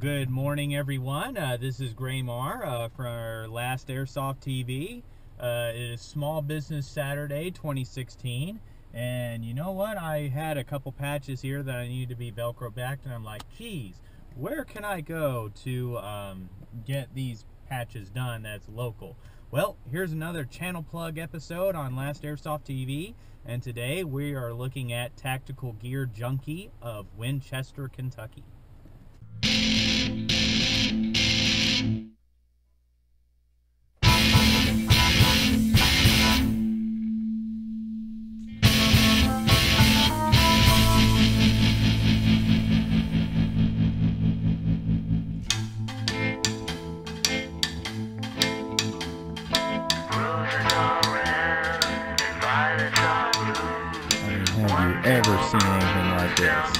Good morning, everyone. This is Graymar from Last Airsoft TV. It is Small Business Saturday 2016, and you know what? I had a couple patches here that I needed to be Velcro backed, and I'm like, geez, where can I go to get these patches done that's local? Well, here's another channel plug episode on Last Airsoft TV, and today we are looking at Tactical Gear Junkie of Winchester, Kentucky. Ever seen anything like this?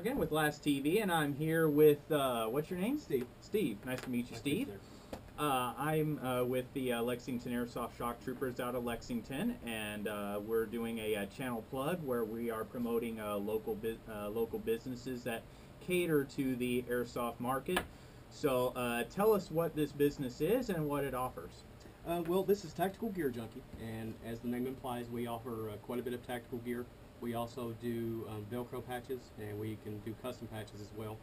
Again with Last TV, and I'm here with what's your name? Steve. Steve, nice to meet you. Nice Steve. I'm with the Lexington Airsoft Shock Troopers out of Lexington, and we're doing a channel plug where we are promoting local businesses that cater to the airsoft market. So tell us what this business is and what it offers. Well, this is Tactical Gear Junkie, and as the name implies, we offer quite a bit of tactical gear. We also do Velcro patches, and we can do custom patches as well.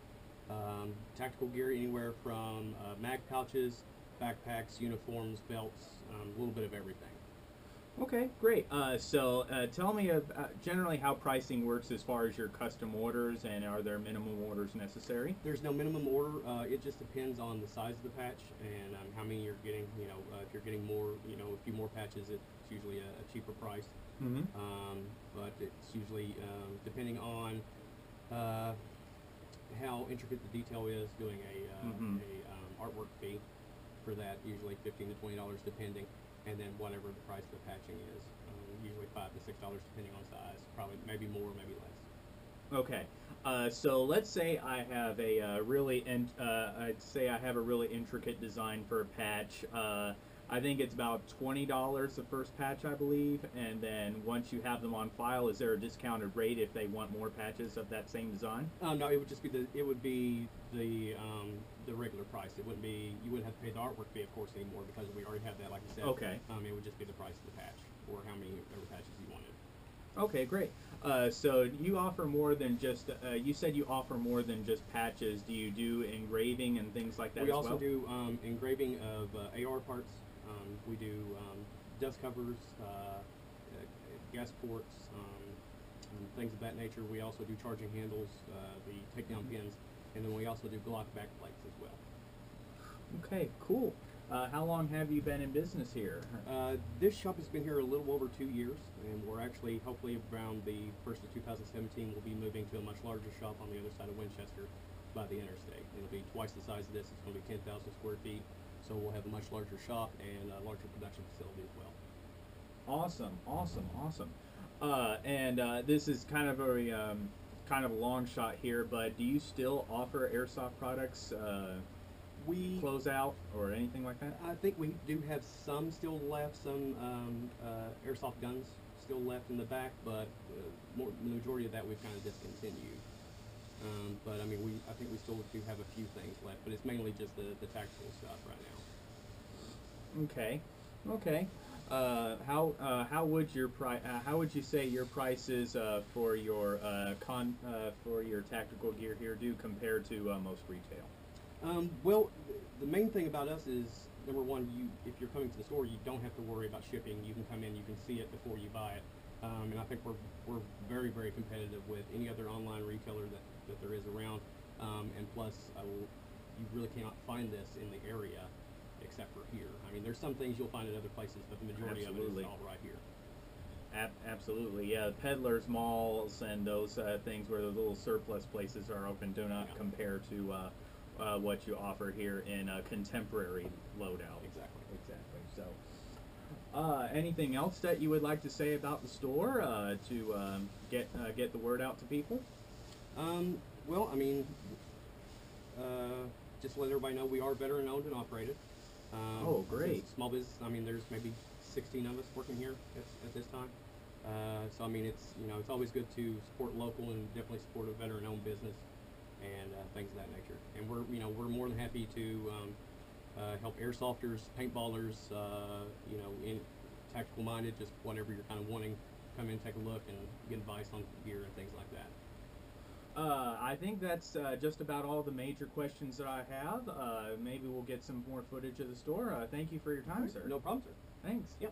Tactical gear anywhere from mag pouches, backpacks, uniforms, belts, a little bit of everything. Okay, great. So tell me about generally how pricing works as far as your custom orders, and are there minimum orders necessary? There's no minimum order. It just depends on the size of the patch and how many you're getting. You know, if you're getting more, you know, a few more patches, it's usually a cheaper price. Mm-hmm. But it's usually depending on how intricate the detail is, doing a, mm-hmm. Artwork fee for that, usually $15 to $20 depending, and then whatever the price of the patching is, usually $5 to $6 depending on size, probably maybe more, maybe less. Okay, so let's say I have a really intricate design for a patch. I think it's about $20 the first patch, I believe, and then once you have them on file, is there a discounted rate if they want more patches of that same design? No, it would just be the regular price. It wouldn't be, you wouldn't have to pay the artwork fee, of course, anymore, because we already have that, like you said. Okay. It would just be the price of the patch, or how many patches you wanted. Okay, great. So you offer more than just, you said you offer more than just patches. Do you do engraving and things like that as well? We also do engraving of AR parts. We do dust covers, gas ports, things of that nature. We also do charging handles, the takedown pins, and then we also do Glock backplates as well. Okay, cool. How long have you been in business here? This shop has been here a little over 2 years, and we're actually, hopefully around the 1st of 2017, we'll be moving to a much larger shop on the other side of Winchester by the interstate. It'll be twice the size of this. It's going to be 10,000 square feet, so we'll have a much larger shop and a larger production facility as well. Awesome, awesome, awesome. This is kind of a long shot here, but do you still offer airsoft products? We close out or anything like that? I think we do have some still left, some airsoft guns still left in the back, but the majority of that we've kind of discontinued. But I mean, I think we still do have a few things left, but it's mainly just the tactical stuff right now. Okay, okay. How would you say your prices for your tactical gear here do compare to most retail? Well, the main thing about us is, number one, if you're coming to the store, you don't have to worry about shipping. You can come in, you can see it before you buy it, and I think we're very, very competitive with any other online retailer that there is around. And plus, you really cannot find this in the area, except for here. I mean, there's some things you'll find at other places, but the majority Absolutely. Of it is all right here. Absolutely, yeah. Peddlers, malls, and those things where the little surplus places are open do not yeah. compare to what you offer here in a contemporary loadout. Exactly. So, anything else that you would like to say about the store to get the word out to people? Well, I mean, just to let everybody know, we are veteran owned and operated. Oh, great. Small business. I mean, there's maybe 16 of us working here at this time. So I mean, it's, you know, it's always good to support local and definitely support a veteran owned business and things of that nature. And we're, you know, we're more than happy to help airsofters, paintballers, you know, in tactical minded, just whatever you're kind of wanting, come in, take a look and get advice on gear and things like that. I think that's just about all the major questions that I have. Maybe we'll get some more footage of the store. Thank you for your time, sir. No problem, sir. Thanks. Yep.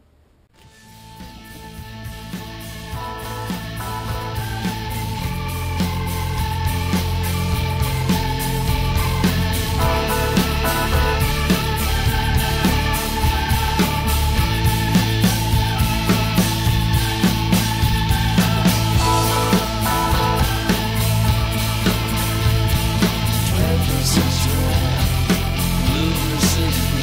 This is real. Lose